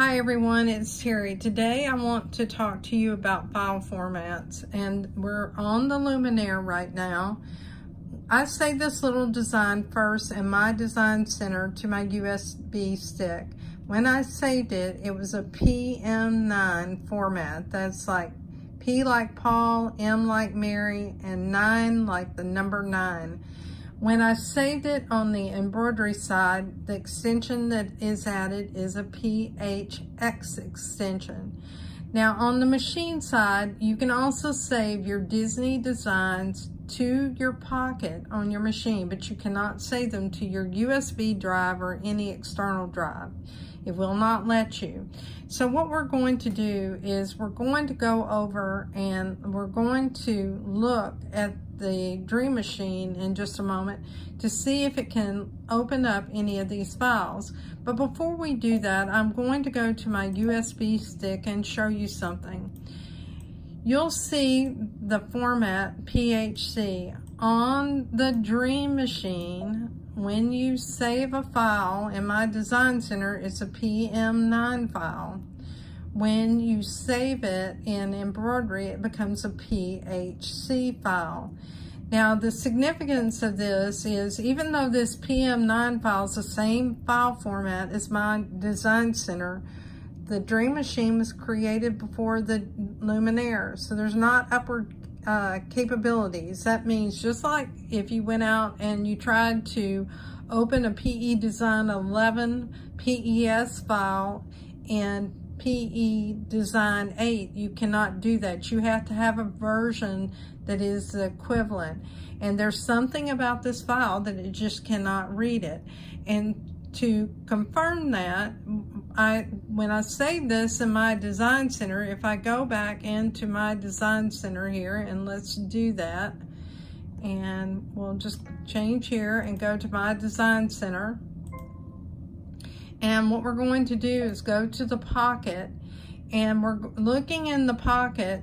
Hi everyone, it's Terry. Today I want to talk to you about file formats, and we're on the Luminaire right now. I saved this little design first in My Design Center to my USB stick. When I saved it, it was a PM9 format. That's like P like Paul, M like Mary, and 9 like the number 9. When I saved it on the embroidery side, the extension that is added is a PHX extension. Now on the machine side, you can also save your Disney designs to your pocket on your machine, but you cannot save them to your USB drive or any external drive. It will not let you. So what we're going to do is we're going to go over and we're going to look at the Dream Machine in just a moment to see if it can open up any of these files. But before we do that, I'm going to go to my USB stick and show you something. You'll see the format PHC. On the Dream Machine, when you save a file in My Design Center, it's a PM9 file. When you save it in Embroidery, it becomes a PHC file. Now, the significance of this is even though this PM9 file is the same file format as My Design Center, the Dream Machine was created before the Luminaire, so there's not upward capabilities. That means just like if you went out and you tried to open a PE Design 11 PES file and PE Design 8, you cannot do that. You have to have a version that is the equivalent. And there's something about this file that it just cannot read it. And to confirm that, when I save this in My Design Center, if I go back into My Design Center here, and let's do that, and we'll just change here and go to My Design Center. And what we're going to do is go to the pocket, and we're looking in the pocket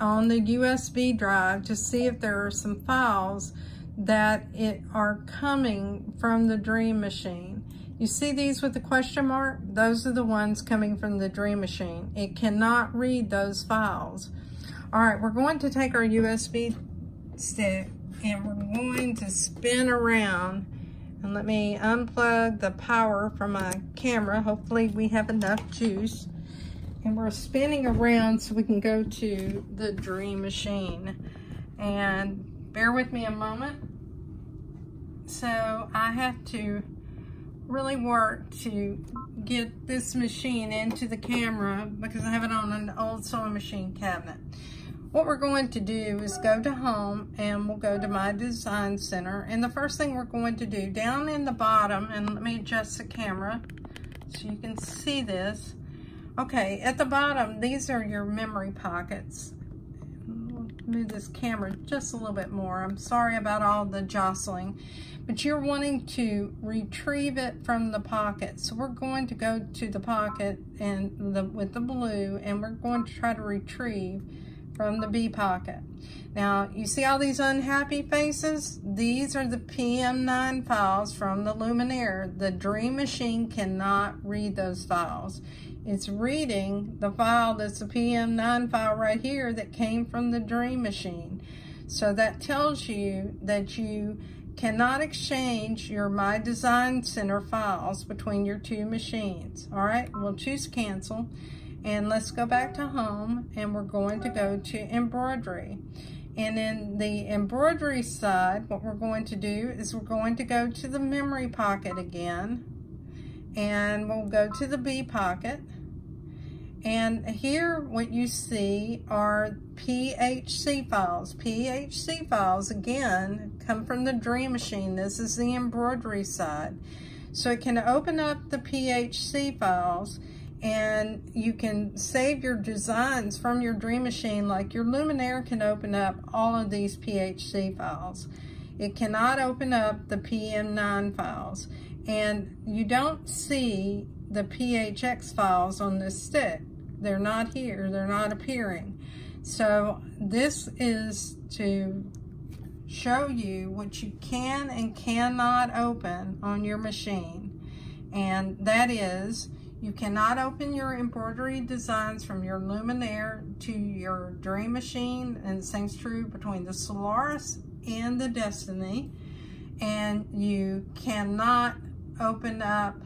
on the USB drive to see if there are some files that are coming from the Dream Machine. You see these with the question mark? Those are the ones coming from the Dream Machine. It cannot read those files. All right, we're going to take our USB stick and we're going to spin around. And let me unplug the power from my camera. Hopefully we have enough juice. And we're spinning around so we can go to the Dream Machine. And bear with me a moment. So I have to really work to get this machine into the camera because I have it on an old sewing machine cabinet. What we're going to do is go to home and we'll go to My Design Center. And the first thing we're going to do down in the bottom, and let me adjust the camera so you can see this. Okay, at the bottom, these are your memory pockets. We'll move this camera just a little bit more. I'm sorry about all the jostling, but you're wanting to retrieve it from the pocket. So we're going to go to the pocket and with the blue, and we're going to try to retrieve from the B pocket. Now, you see all these unhappy faces? These are the PM9 files from the Luminaire. The Dream Machine cannot read those files. It's reading the file that's the PM9 file right here that came from the Dream Machine. So that tells you that you cannot exchange your My Design Center files between your two machines. All right, we'll choose cancel. And let's go back to home, and we're going to go to embroidery. And in the embroidery side, what we're going to do is we're going to go to the memory pocket again, and we'll go to the B pocket. And here what you see are PHC files. PHC files, again, come from the Dream Machine. This is the embroidery side. So it can open up the PHC files, and you can save your designs from your Dream Machine. Like your Luminaire can open up all of these PHC files. It cannot open up the PM9 files. And you don't see the PHX files on this stick. They're not here, they're not appearing. So this is to show you what you can and cannot open on your machine. And that is, You cannot open your embroidery designs from your Luminaire to your Dream Machine, and the same's true between the Solaris and the Destiny. And you cannot open up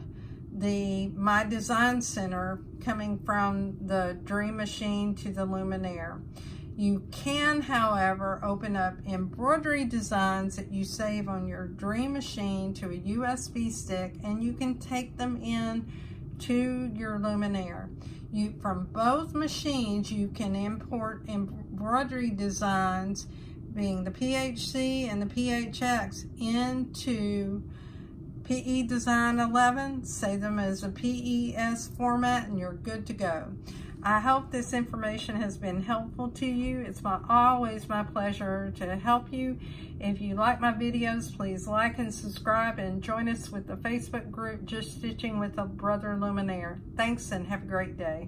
the My Design Center coming from the Dream Machine to the Luminaire. You can, however, open up embroidery designs that you save on your Dream Machine to a USB stick, and you can take them in to your Luminaire. You, from both machines, you can import embroidery designs, being the PHC and the PHX, into PE Design 11, save them as a PES format, and you're good to go. I hope this information has been helpful to you. It's always my pleasure to help you. If you like my videos, please like and subscribe, and join us with the Facebook group, Just Stitching with a Brother Luminaire. Thanks, and have a great day.